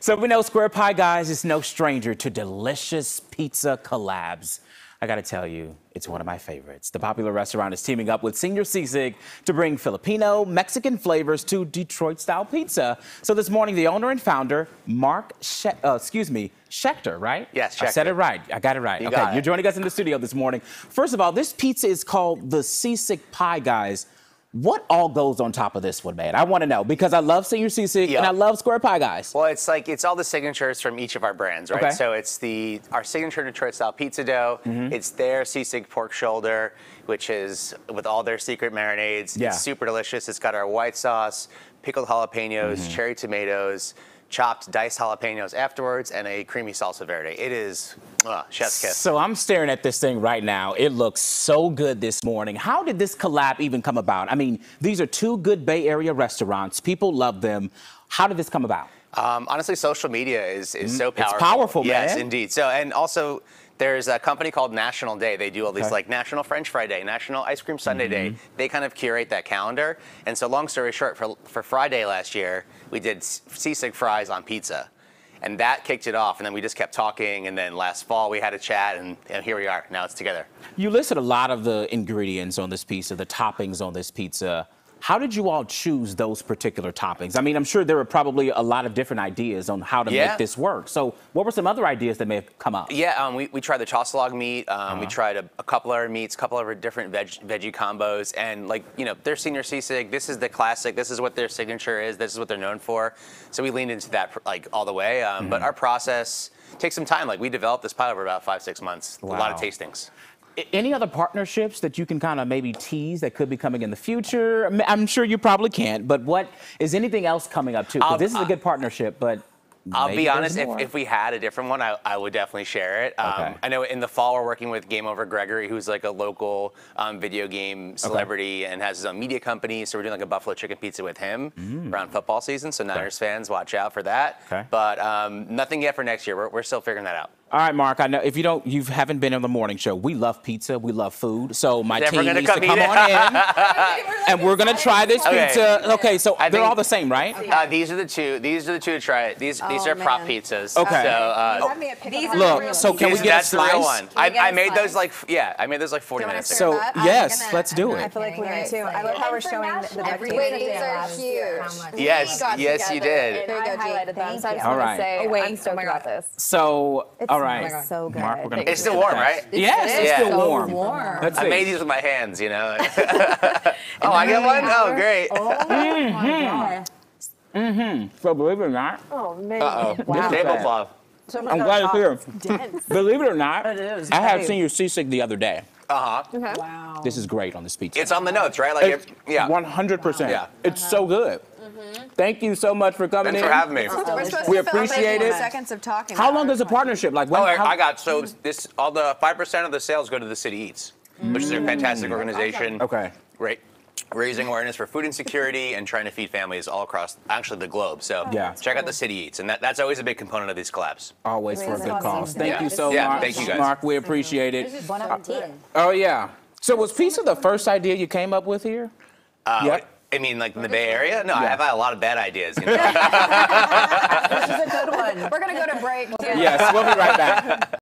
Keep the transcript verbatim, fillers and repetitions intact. So we know Square Pie Guys is no stranger to delicious pizza collabs. I gotta tell you, it's one of my favorites. The popular restaurant is teaming up with Señor Sisig to bring Filipino, Mexican flavors to Detroit-style pizza. So this morning, the owner and founder, Mark, she uh, excuse me, Schechter, right? Yes, Schechter. I said it right. I got it right. You okay, you're joining us in the studio this morning. First of all, this pizza is called the Sisig Pie Guys. What all goes on top of this one, man? I want to know, because I love Señor Sisig, yep. And I love Square Pie Guys. Well, it's like, it's all the signatures from each of our brands, right? Okay. So it's the our signature Detroit-style pizza dough. Mm-hmm. It's their Sisig pork shoulder, which is with all their secret marinades. Yeah. It's super delicious. It's got our white sauce, pickled jalapenos, mm-hmm. cherry tomatoes, chopped diced jalapenos afterwards, and a creamy salsa verde. It is uh, chef's kiss. So I'm staring at this thing right now. It looks so good this morning. How did this collab even come about? I mean, these are two good Bay Area restaurants. People love them. How did this come about? Um, honestly, social media is, is so powerful. It's powerful, yes, man. Yes, indeed. So, and also, there's a company called National Day. They do all these, okay. like National French Fry Day, National Ice Cream Sundae mm-hmm. Day. They kind of curate that calendar. And so long story short, for, for Friday last year, we did Sisig fries on pizza. And that kicked it off, and then we just kept talking, and then last fall we had a chat, and, and here we are. Now it's together. You listed a lot of the ingredients on this pizza, the toppings on this pizza. How did you all choose those particular toppings? I mean, I'm sure there were probably a lot of different ideas on how to yeah. make this work. So what were some other ideas that may have come up? Yeah, um, we, we tried the chassalog meat. Um, uh -huh. We tried a, a couple of our meats, a couple of our different veg, veggie combos. And, like, you know, their Señor Sisig, this is the classic. This is what their signature is. This is what they're known for. So we leaned into that, like, all the way. Um, mm -hmm. But our process takes some time. Like, we developed this pie over about five, six months. Wow. A lot of tastings. Any other partnerships that you can kind of maybe tease that could be coming in the future? I'm sure you probably can't, but what is anything else coming up too? Because this is a good partnership, but I'll be honest, if, if we had a different one, I, I would definitely share it. Um, okay. I know in the fall we're working with Game Over Gregory, who's like a local um, video game celebrity okay. and has his own media company. So we're doing like a buffalo chicken pizza with him mm. around football season. So Niners okay. fans, watch out for that. Okay. But um, nothing yet for next year. We're, we're still figuring that out. All right, Mark, I know if you don't, you haven't been on the morning show. We love pizza. We love food. So my Never team needs come to come on in, and we're going to try this okay. pizza. Okay, so I they're all the same, right? Uh, these are the two. These are the two to try. These oh, these are man. prop pizzas. Okay. So, uh, these look, are so can these, we get that's a slice? The real one. I, I made those like, yeah, I made those like forty minutes ago. So, I'm yes, gonna, let's do it. I feel like we do, too. I love how we're showing the everybody. These are huge. Yes, yes, you did. There you go, G. So I just want to say, oh, wait, I'm so glad this. So, all right, oh so good. Mark, we're gonna it's still warm, right? Yes, it's yeah. still warm. So warm. Let's I see. made these with my hands, you know. Oh, I get one? Oh, great. Oh, my God. Mm-hmm. So believe it or not. Oh, man. Uh-oh. Wow. Tablecloth. So I'm glad it's here. Dense. Believe it or not, it is. I have Señor Sisig the other day. Uh-huh. Okay. Wow. This is great on this pizza. It's on the notes, right? Like, it, yeah. one hundred percent. Wow. Yeah. It's uh-huh. so good. Mm-hmm. Thank you so much for coming Thanks in. Thanks for having me. We appreciate it. Seconds of talking. How long is the partnership? Like, when, oh, how, I got so this all the five percent of the sales go to the City Eats, mm. which is a fantastic organization. Okay, right, raising awareness for food insecurity and trying to feed families all across actually the globe. So oh, yeah, check cool. out the City Eats, and that, that's always a big component of these collabs. Always for a good cause. Thank yeah. you so yeah, much, thank you guys. Mark. We appreciate it. Uh, oh yeah. So was pizza the first idea you came up with here? Uh, yep. I mean, like in the Bay Area? No, yeah. I've had a lot of bad ideas. You know? This is a good one. We're going to go to break. Yes, we'll be right back.